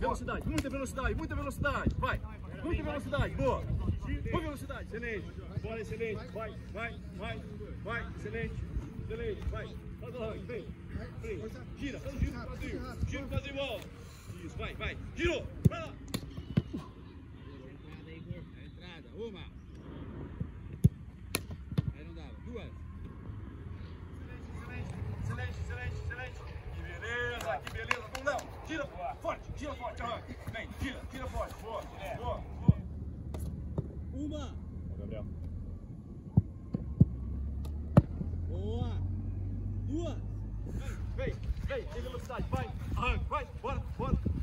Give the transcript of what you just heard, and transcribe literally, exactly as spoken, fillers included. Velocidade, muita velocidade, muita velocidade, vai, muita velocidade, boa, boa velocidade, excelente, bola excelente, vai, vai, vai, vai, excelente, excelente, vai, faz o arranque, vem, vem, gira, faz o giro, quadril, giro, quadril, bola, isso, vai, vai, girou, vai lá, entrada aí, Igor, é entrada, uma, aí não dava, duas, excelente, excelente, excelente, excelente, que beleza, que beleza, vamos lá. Tira forte, tira forte, arranca. Vem, tira, tira forte. Boa, boa, boa. Uma. Boa, Gabriel. Boa. Duas. Vem, vem, vem, tem velocidade, vai, arranca, vai, bora, bora.